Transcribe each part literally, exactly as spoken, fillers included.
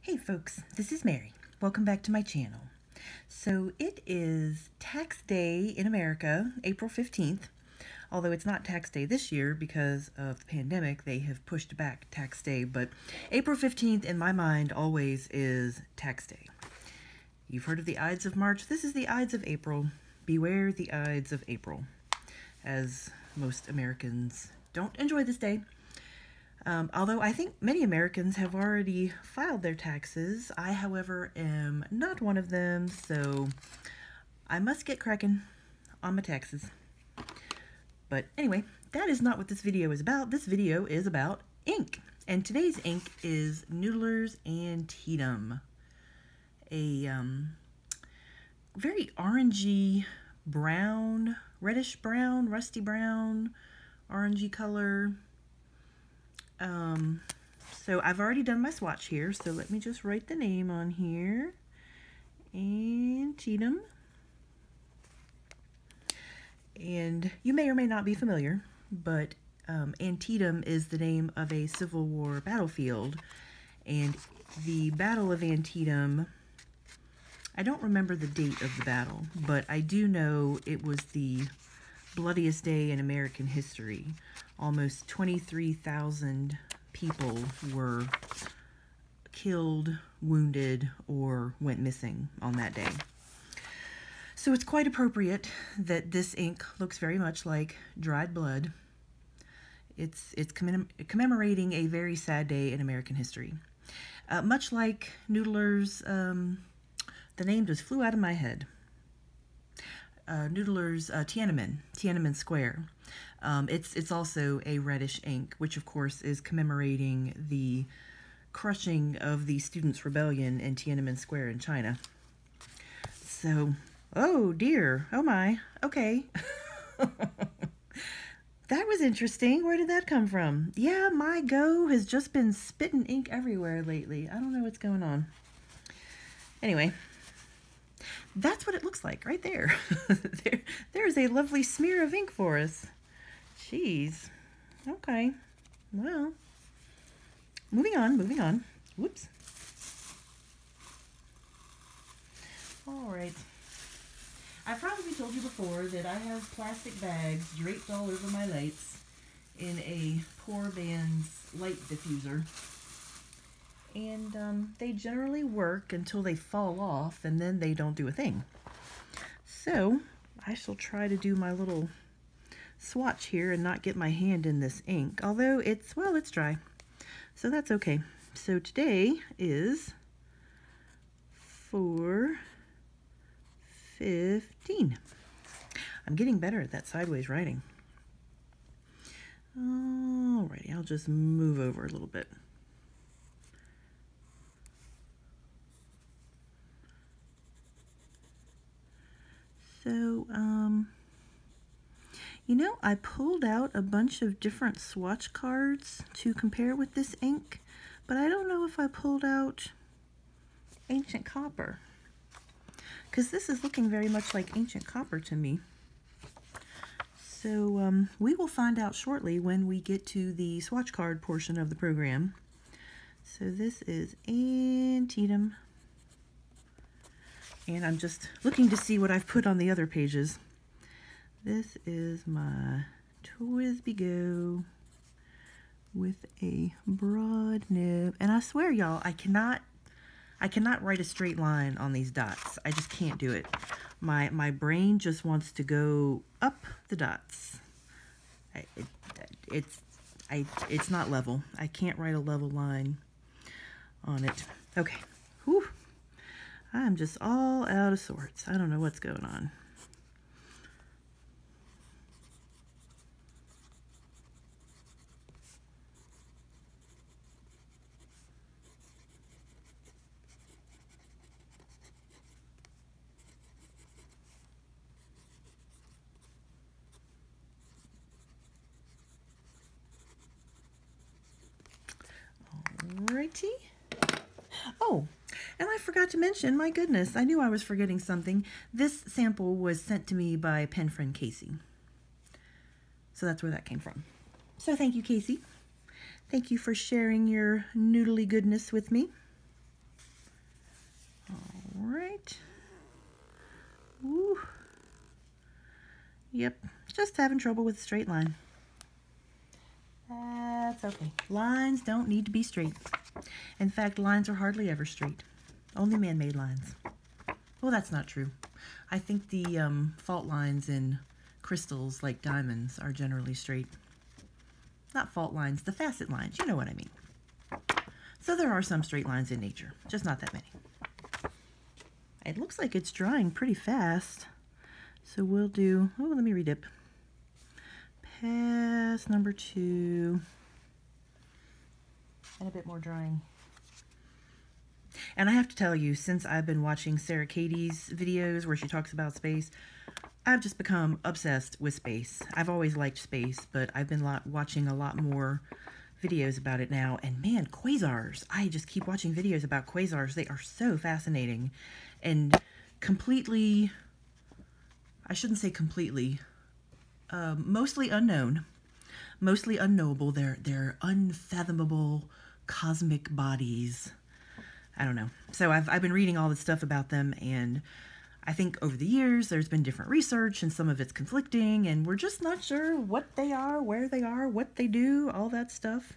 Hey folks, this is Mary. Welcome back to my channel. So it is tax day in America, April fifteenth, although it's not tax day this year because of the pandemic. They have pushed back tax day, but April fifteenth in my mind always is tax day. You've heard of the Ides of March. This is the Ides of April. Beware the Ides of April, as most Americans don't enjoy this day. Um, although I think many Americans have already filed their taxes. I, however, am not one of them, so I must get cracking on my taxes. But anyway, that is not what this video is about. This video is about ink. And today's ink is Noodler's Antietam, a um, very orangey brown, reddish brown, rusty brown, orangey color. Um, so I've already done my swatch here, so let me just write the name on here. Antietam. And you may or may not be familiar, but um, Antietam is the name of a Civil War battlefield. And the Battle of Antietam, I don't remember the date of the battle, but I do know it was the bloodiest day in American history. Almost twenty-three thousand people were killed, wounded, or went missing on that day. So it's quite appropriate that this ink looks very much like dried blood. It's, it's commem commemorating a very sad day in American history. Uh, much like Noodler's, um, the name just flew out of my head. Uh, Noodler's uh, Tiananmen, Tiananmen Square. Um, it's, it's also a reddish ink, which of course is commemorating the crushing of the Students' Rebellion in Tiananmen Square in China. So, oh dear, oh my, okay. That was interesting. Where did that come from? Yeah, my Go has just been spitting ink everywhere lately. I don't know what's going on. Anyway. That's what it looks like right there. there. There is a lovely smear of ink for us. Jeez. Okay. Well. Moving on, moving on. Whoops. All right. I probably told you before that I have plastic bags draped all over my lights in a Pour Band's light diffuser. And um, they generally work until they fall off, and then they don't do a thing. So I shall try to do my little swatch here and not get my hand in this ink. Although it's, well, it's dry. So that's okay. So today is four fifteen. I'm getting better at that sideways writing. Alrighty, I'll just move over a little bit. So, um, you know, I pulled out a bunch of different swatch cards to compare with this ink, but I don't know if I pulled out Ancient Copper, because this is looking very much like Ancient Copper to me. So, um, we will find out shortly when we get to the swatch card portion of the program. So this is Antietam. And I'm just looking to see what I've put on the other pages. This is my Twisby Go with a broad nib. And I swear, y'all, I cannot, I cannot write a straight line on these dots. I just can't do it. My, my brain just wants to go up the dots. I, it, it's, I, it's not level. I can't write a level line on it. Okay. Whew. I'm just all out of sorts. I don't know what's going on. Alrighty. Oh. And I forgot to mention, my goodness, I knew I was forgetting something. This sample was sent to me by pen friend Casey. So that's where that came from. So thank you, Casey. Thank you for sharing your noodly goodness with me. right. Woo. Yep, just having trouble with a straight line. That's okay. Lines don't need to be straight. In fact, lines are hardly ever straight. Only man-made lines. Well, that's not true. I think the um, fault lines in crystals like diamonds are generally straight. Not fault lines, the facet lines. You know what I mean. So there are some straight lines in nature, just not that many. It looks like it's drying pretty fast. So we'll do, oh, let me redip. Pass number two. And a bit more drying. And I have to tell you, since I've been watching Sarah Katie's videos where she talks about space, I've just become obsessed with space. I've always liked space, but I've been lot, watching a lot more videos about it now. And man, quasars. I just keep watching videos about quasars. They are so fascinating and completely, I shouldn't say completely, uh, mostly unknown. Mostly unknowable. They're, they're unfathomable cosmic bodies. I don't know. So I've, I've been reading all this stuff about them, and I think over the years there's been different research and some of it's conflicting, and we're just not sure what they are, where they are, what they do, all that stuff.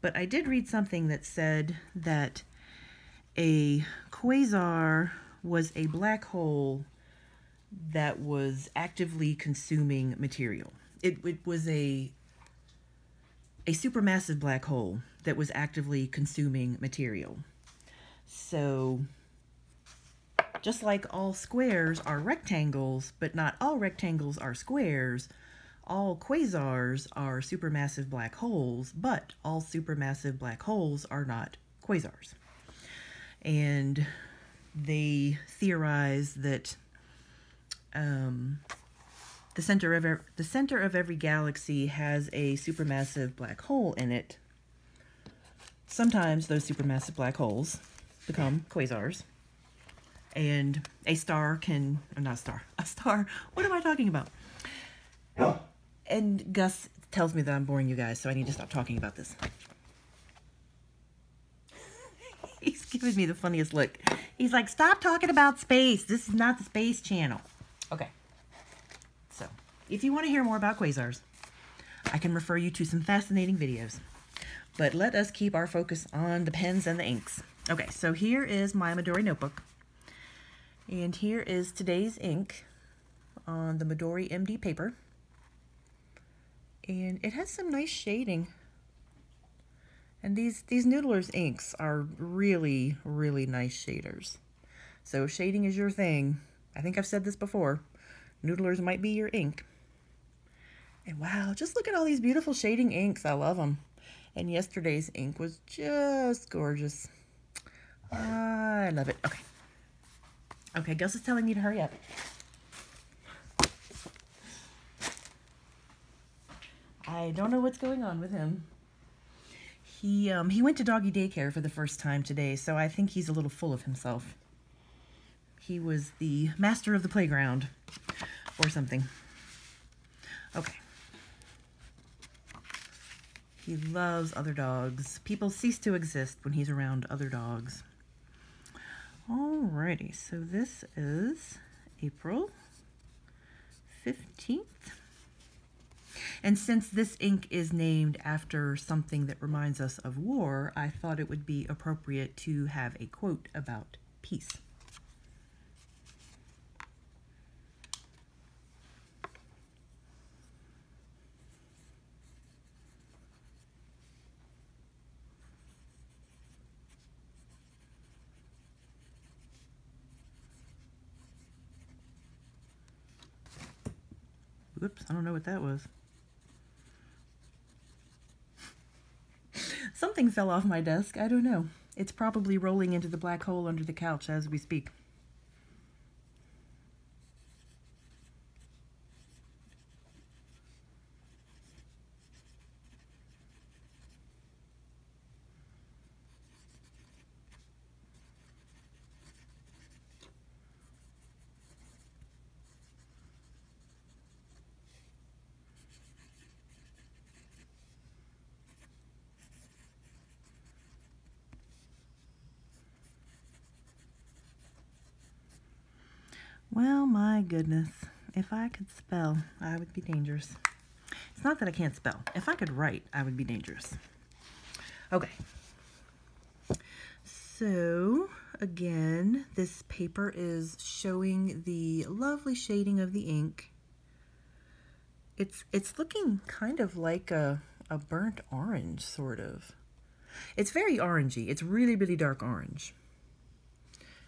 But I did read something that said that a quasar was a black hole that was actively consuming material. It, it was a a supermassive black hole that was actively consuming material. So, just like all squares are rectangles, but not all rectangles are squares, all quasars are supermassive black holes, but all supermassive black holes are not quasars. And they theorize that um, the center of every, the center of every galaxy has a supermassive black hole in it. Sometimes those supermassive black holes become quasars, and a star can, or not a star, a star, what am I talking about? Oh. And Gus tells me that I'm boring you guys, so I need to stop talking about this. He's giving me the funniest look. He's like, stop talking about space. This is not the space channel. Okay. So, if you want to hear more about quasars, I can refer you to some fascinating videos. But let us keep our focus on the pens and the inks. Okay, so here is my Midori notebook. And here is today's ink on the Midori M D paper. And it has some nice shading. And these, these Noodler's inks are really, really nice shaders. So if shading is your thing, I think I've said this before, Noodler's might be your ink. And wow, just look at all these beautiful shading inks. I love them. And yesterday's ink was just gorgeous. I love it. Okay. Okay, Gus is telling me to hurry up. I don't know what's going on with him. He um he went to doggy daycare for the first time today, so I think he's a little full of himself. He was the master of the playground or something. Okay. He loves other dogs. People cease to exist when he's around other dogs. Alrighty, so this is April fifteenth. And since this ink is named after something that reminds us of war, I thought it would be appropriate to have a quote about peace. Oops, I don't know what that was. Something fell off my desk. I don't know. It's probably rolling into the black hole under the couch as we speak. Well, my goodness, if I could spell, I would be dangerous. It's not that I can't spell. If I could write, I would be dangerous. Okay. So, again, this paper is showing the lovely shading of the ink. It's, it's looking kind of like a, a burnt orange, sort of. It's very orangey. It's really, really dark orange.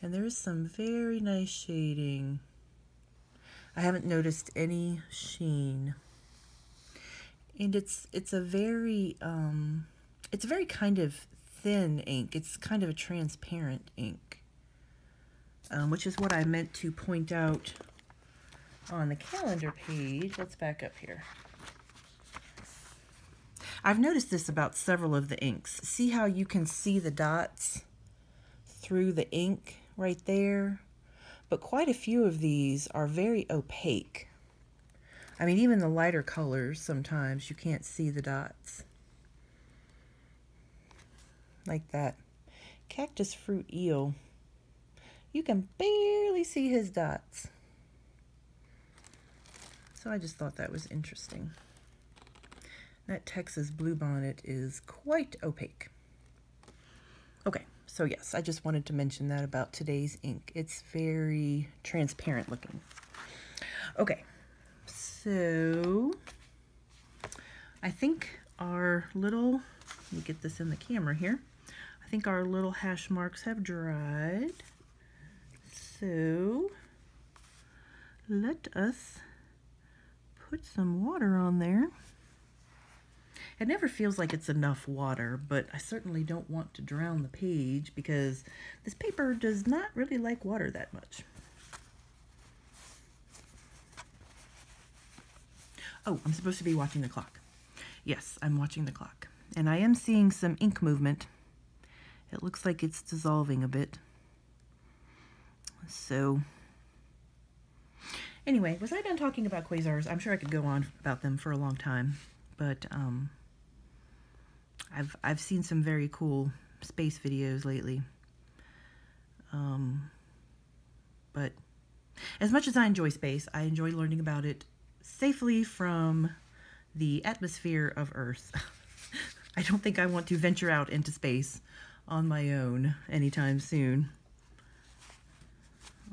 And there is some very nice shading. I haven't noticed any sheen. And it's it's a very um it's a very kind of thin ink. It's kind of a transparent ink, um, which is what I meant to point out on the calendar page. Let's back up here. I've noticed this about several of the inks. See how you can see the dots through the ink right there? But quite a few of these are very opaque. I mean, even the lighter colors, sometimes you can't see the dots. Like that cactus fruit eel. You can barely see his dots. So I just thought that was interesting. That Texas bluebonnet is quite opaque. Okay, so yes, I just wanted to mention that about today's ink. It's very transparent looking. Okay, so I think our little, let me get this in the camera here. I think our little hash marks have dried. So let us put some water on there. It never feels like it's enough water, but I certainly don't want to drown the page because this paper does not really like water that much. Oh, I'm supposed to be watching the clock. Yes, I'm watching the clock. And I am seeing some ink movement. It looks like it's dissolving a bit. So, anyway, was I done talking about quasars? I'm sure I could go on about them for a long time, but um, I've, I've seen some very cool space videos lately. Um, but as much as I enjoy space, I enjoy learning about it safely from the atmosphere of Earth. I don't think I want to venture out into space on my own anytime soon.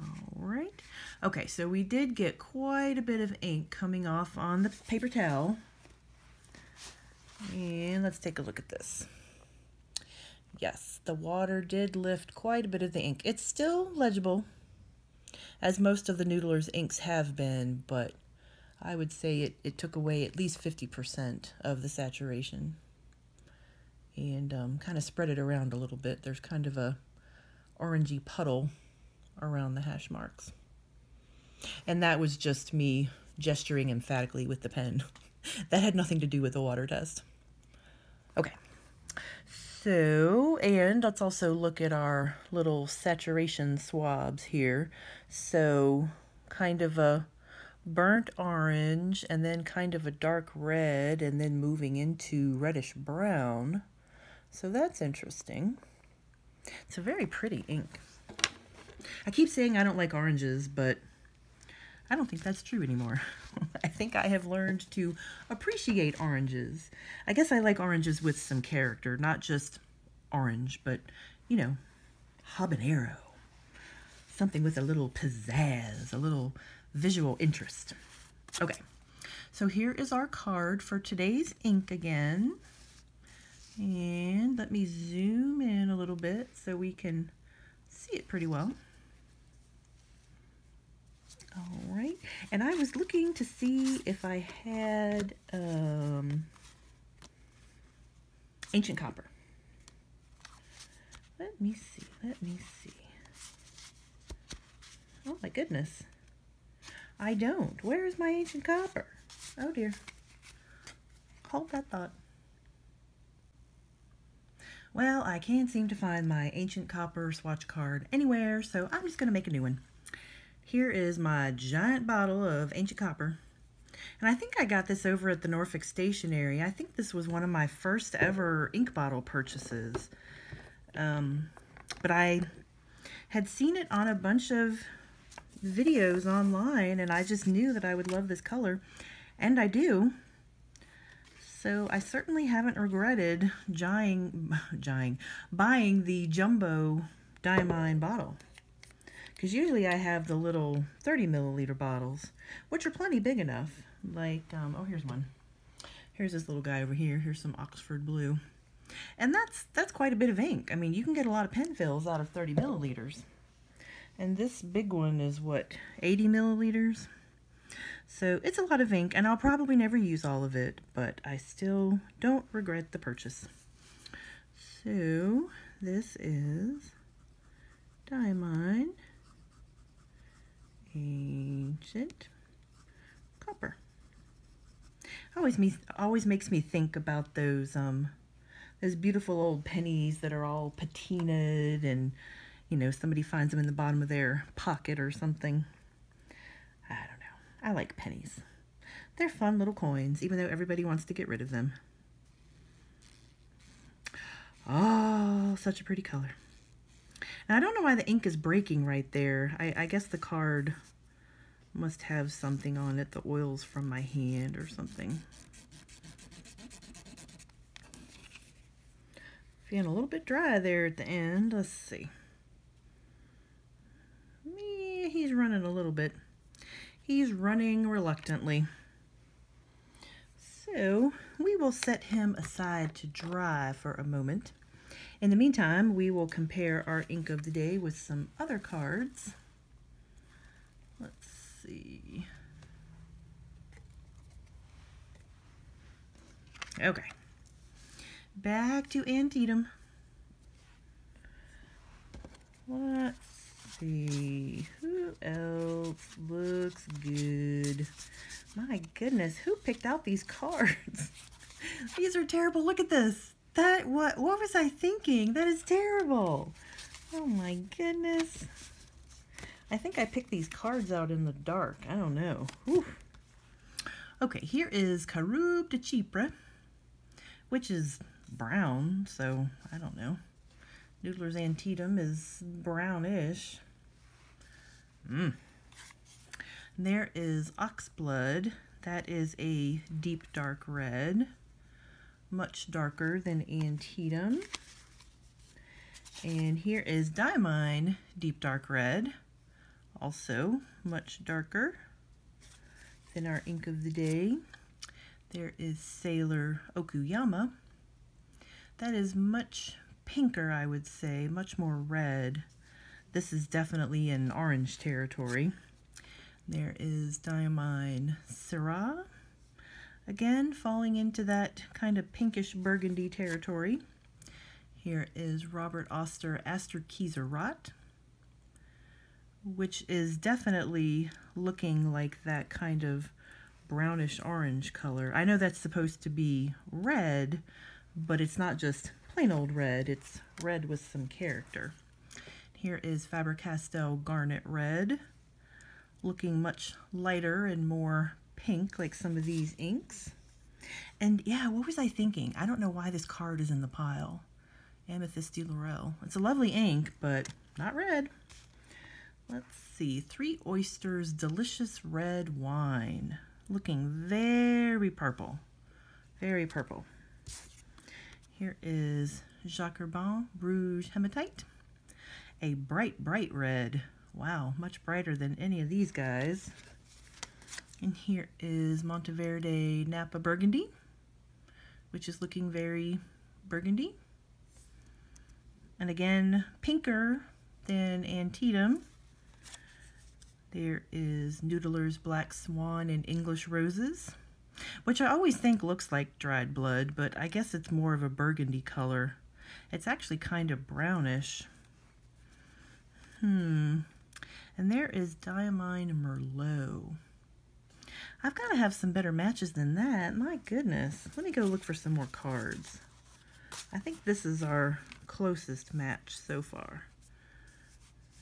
All right. Okay, so we did get quite a bit of ink coming off on the paper towel. And let's take a look at this. Yes, the water did lift quite a bit of the ink. It's still legible, as most of the Noodler's inks have been, but I would say it, it took away at least fifty percent of the saturation and um, kind of spread it around a little bit. There's kind of a orangey puddle around the hash marks. And that was just me gesturing emphatically with the pen. That had nothing to do with the water test. Okay, so, and let's also look at our little saturation swabs here. So, kind of a burnt orange, and then kind of a dark red, and then moving into reddish brown. So that's interesting. It's a very pretty ink. I keep saying I don't like oranges, but I don't think that's true anymore. I think I have learned to appreciate oranges. I guess I like oranges with some character, not just orange, but, you know, habanero. Something with a little pizzazz, a little visual interest. Okay, so here is our card for today's ink again. And let me zoom in a little bit so we can see it pretty well. All right, and I was looking to see if I had um, Ancient Copper. Let me see, let me see. Oh my goodness. I don't. Where is my Ancient Copper? Oh dear. Hold that thought. Well, I can't seem to find my Ancient Copper swatch card anywhere, so I'm just going to make a new one. Here is my giant bottle of Ancient Copper. And I think I got this over at the Norfolk Stationery. I think this was one of my first ever ink bottle purchases. Um, but I had seen it on a bunch of videos online, and I just knew that I would love this color, and I do. So I certainly haven't regretted gying, gying, buying the jumbo Diamine bottle, because usually I have the little thirty milliliter bottles, which are plenty big enough. Like, um, oh, here's one. Here's this little guy over here. Here's some Oxford Blue. And that's that's quite a bit of ink. I mean, you can get a lot of pen fills out of thirty milliliters. And this big one is, what, eighty milliliters? So it's a lot of ink, and I'll probably never use all of it, but I still don't regret the purchase. So this is Diamine Ancient Copper. Always me always makes me think about those um those beautiful old pennies that are all patinaed, and you know, somebody finds them in the bottom of their pocket or something. I don't know. I like pennies. They're fun little coins, even though everybody wants to get rid of them. Oh, such a pretty color. And I don't know why the ink is breaking right there. I, I guess the card must have something on it. The oil's from my hand or something. Feeling a little bit dry there at the end. Let's see. Yeah, he's running a little bit. He's running reluctantly. So we will set him aside to dry for a moment. In the meantime, we will compare our ink of the day with some other cards. Let's see. Okay. Back to Antietam. Let's see. Who else looks good? My goodness, who picked out these cards? These are terrible. Look at this. That what what was I thinking? That is terrible. Oh my goodness. I think I picked these cards out in the dark. I don't know. Whew. Okay, here is Karoub de Chypre, which is brown, so I don't know. Noodler's Antietam is brownish. Mm. There is Oxblood. That is a deep dark red, much darker than Antietam. And here is Diamine deep dark red, also much darker than our ink of the day. There is Sailor Okuyama. That is much pinker, I would say, much more red. This is definitely in orange territory. There is Diamine Syrah, again falling into that kind of pinkish burgundy territory. Here is Robert Oster Aster Kieser Rot, which is definitely looking like that kind of brownish orange color. I know that's supposed to be red, but it's not just plain old red, it's red with some character. Here is Faber-Castell Garnet Red, looking much lighter and more pink, like some of these inks. And yeah, what was I thinking? I don't know why this card is in the pile. Amethyst de Laurel. It's a lovely ink, but not red. Let's see, Three Oysters Delicious Red Wine, looking very purple, very purple. Here is Jacques Carbon Rouge Hematite, a bright, bright red. Wow, much brighter than any of these guys. And here is Monteverde Napa Burgundy, which is looking very burgundy. And again, pinker than Antietam. There is Noodler's Black Swan and English Roses, which I always think looks like dried blood, but I guess it's more of a burgundy color. It's actually kind of brownish. Hmm. And there is Diamine Merlot. I've got to have some better matches than that. My goodness. Let me go look for some more cards. I think this is our closest match so far.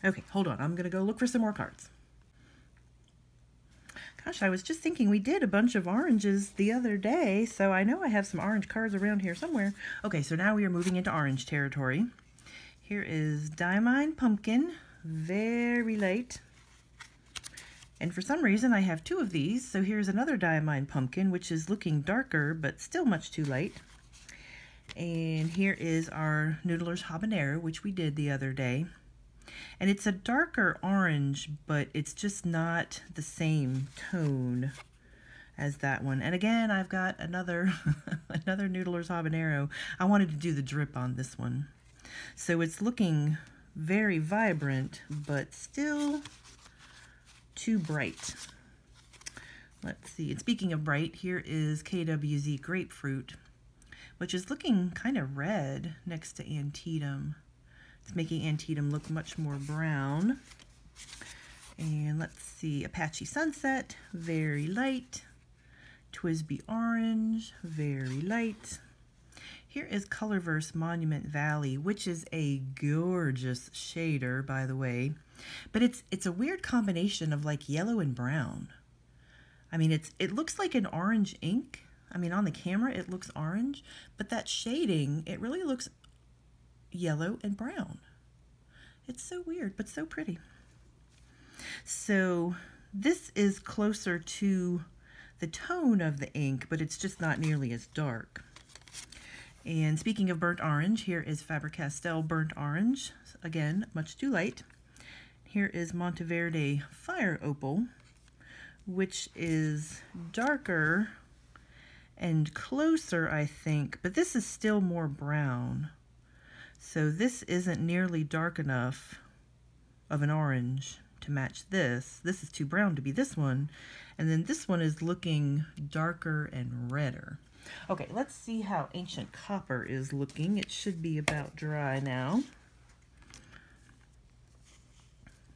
Okay, hold on. I'm going to go look for some more cards. Gosh, I was just thinking we did a bunch of oranges the other day, so I know I have some orange cards around here somewhere. Okay, so now we are moving into orange territory. Here is Diamine Pumpkin, very light. And for some reason I have two of these, so here's another Diamine pumpkin, which is looking darker but still much too light. And here is our Noodler's Habanero, which we did the other day. And it's a darker orange, but it's just not the same tone as that one. And again, I've got another another Noodler's Habanero. I wanted to do the drip on this one. So it's looking very vibrant, but still too bright. Let's see. And speaking of bright, here is K W Z Grapefruit, which is looking kind of red next to Antietam. It's making Antietam look much more brown. And let's see, Apache Sunset, very light. Twisby Orange, very light. Here is Colorverse Monument Valley, which is a gorgeous shader, by the way. But it's it's a weird combination of like yellow and brown. I mean, it's it looks like an orange ink. I mean, on the camera it looks orange, but that shading, it really looks yellow and brown. It's so weird, but so pretty. So this is closer to the tone of the ink, but it's just not nearly as dark. And speaking of burnt orange, here is Faber-Castell Burnt Orange. Again, much too light. Here is Monteverde Fire Opal, which is darker and closer, I think, but this is still more brown. So this isn't nearly dark enough of an orange to match this. This is too brown to be this one. And then this one is looking darker and redder. Okay, let's see how Ancient Copper is looking. It should be about dry now.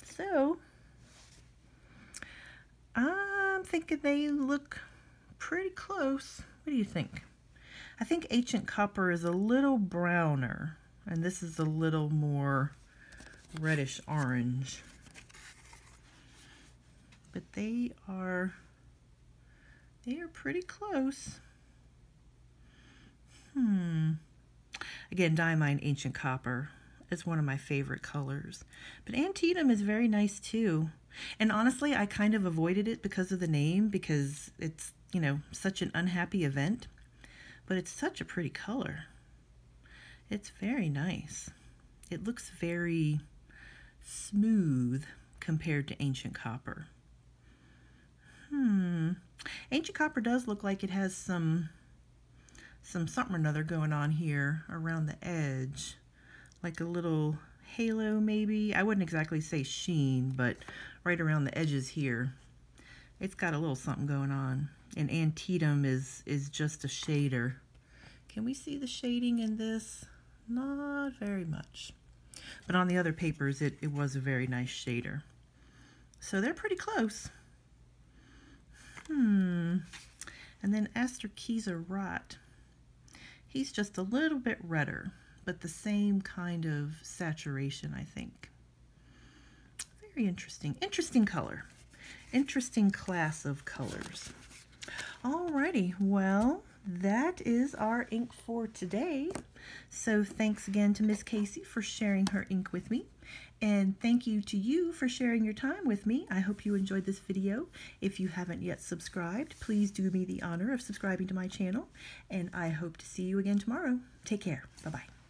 So, I'm thinking they look pretty close. What do you think? I think Ancient Copper is a little browner, and this is a little more reddish orange. But they are, they are pretty close. Hmm. Again, Diamine Ancient Copper is one of my favorite colors. But Antietam is very nice too. And honestly, I kind of avoided it because of the name, because it's, you know, such an unhappy event. But it's such a pretty color. It's very nice. It looks very smooth compared to Ancient Copper. Hmm. Ancient Copper does look like it has some some something or another going on here around the edge, like a little halo maybe. I wouldn't exactly say sheen, but right around the edges here, it's got a little something going on. And Antietam is, is just a shader. Can we see the shading in this? Not very much. But on the other papers, it, it was a very nice shader. So they're pretty close. Hmm. And then Aster Kieser Rot. He's just a little bit redder, but the same kind of saturation, I think. Very interesting. Interesting color. Interesting class of colors. Alrighty, well, that is our ink for today. So thanks again to Miss Casey for sharing her ink with me. And thank you to you for sharing your time with me. I hope you enjoyed this video. If you haven't yet subscribed, please do me the honor of subscribing to my channel. And I hope to see you again tomorrow. Take care. Bye-bye.